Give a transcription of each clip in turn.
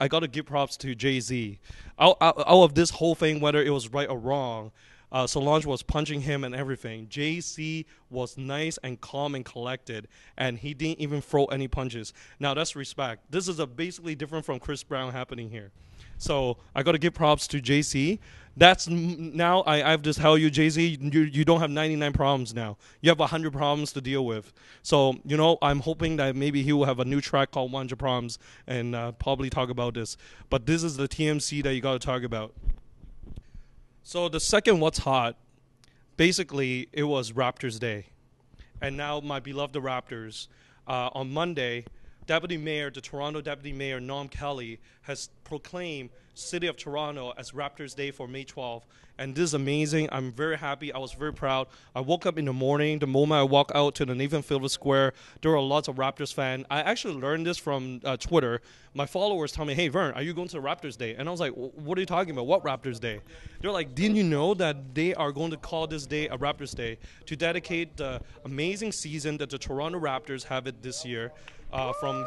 I got to give props to Jay-Z. Out of this whole thing, whether it was right or wrong, Solange was punching him and everything. Jay-Z was nice and calm and collected, and he didn't even throw any punches. Now, that's respect. This is basically different from Chris Brown happening here. So I got to give props to Jay-Z. That's now I have to tell you, Jay-Z, you don't have 99 problems now. You have 100 problems to deal with. So, you know, I'm hoping that maybe he will have a new track called 100 Problems and probably talk about this. But this is the TMC that you got to talk about. So the second What's Hot, basically it was Raptors Day. And now my beloved Raptors, on Monday, the Toronto Deputy Mayor, Norm Kelly, has proclaimed City of Toronto as Raptors Day for May 12th. And this is amazing. I'm very happy. I was very proud. I woke up in the morning. The moment I walked out to the Nathan Phillips Square, there were lots of Raptors fans. I actually learned this from Twitter. My followers tell me, hey, Vern, are you going to Raptors Day? And I was like, what are you talking about? What Raptors Day? They're like, didn't you know that they are going to call this day a Raptors Day to dedicate the amazing season that the Toronto Raptors have it this year? From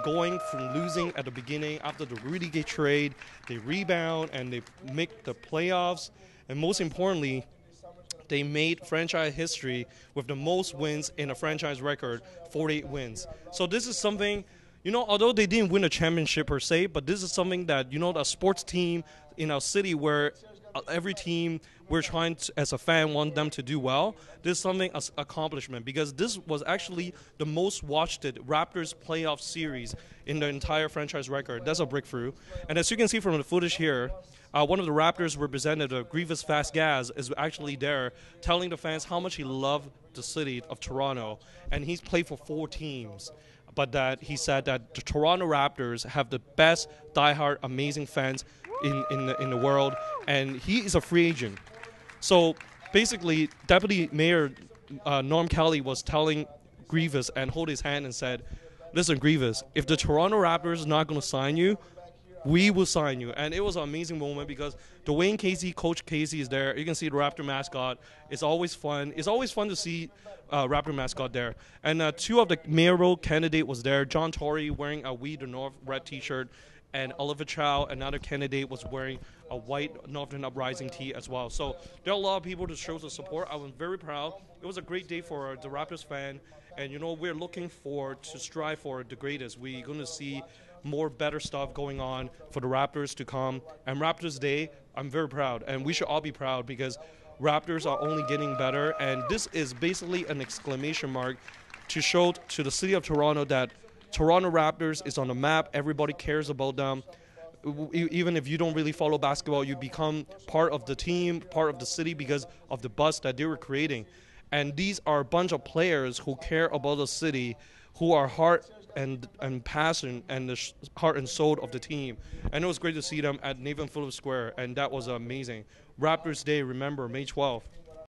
losing at the beginning after the Rudy Gay trade, they rebound and they make the playoffs, and most importantly, they made franchise history with the most wins in a franchise record, 48 wins. So this is something, you know, although they didn't win a championship per se, but this is something that, you know, a sports team in our city where every team we're trying to, as a fan, want them to do well. This is something, an accomplishment, because this was actually the most watched Raptors playoff series in the entire franchise record. That's a breakthrough. And as you can see from the footage here, one of the Raptors representative, Greivis Vásquez, is actually there telling the fans how much he loved the city of Toronto. And he's played for 4 teams. But that he said that the Toronto Raptors have the best diehard amazing fans in the world, and he is a free agent. So basically, Deputy Mayor Norm Kelly was telling Greivis and hold his hand and said, listen, Greivis, if the Toronto Raptors is not going to sign you, we will sign you. And it was an amazing moment because Dwayne Casey, Coach Casey, is there. You can see the Raptor mascot. It's always fun. It's always fun to see Raptor mascot there. And 2 of the mayoral candidate was there. John Tory wearing a We the North red T-shirt, and Olivia Chow, another candidate, was wearing a white Northern Uprising tee as well. So there are a lot of people to show the support. I was very proud. It was a great day for the Raptors fan, and you know we're looking forward to strive for the greatest. We're going to see more better stuff going on for the Raptors to come. And Raptors Day, I'm very proud, and we should all be proud because Raptors are only getting better. And this is basically an exclamation mark to show to the city of Toronto that Toronto Raptors is on the map. Everybody cares about them. Even if you don't really follow basketball, you become part of the team, part of the city because of the buzz that they were creating. And these are a bunch of players who care about the city, who are heart and passion and the heart and soul of the team. And it was great to see them at Nathan Phillips Square, and that was amazing. Raptors Day, remember, May 12th.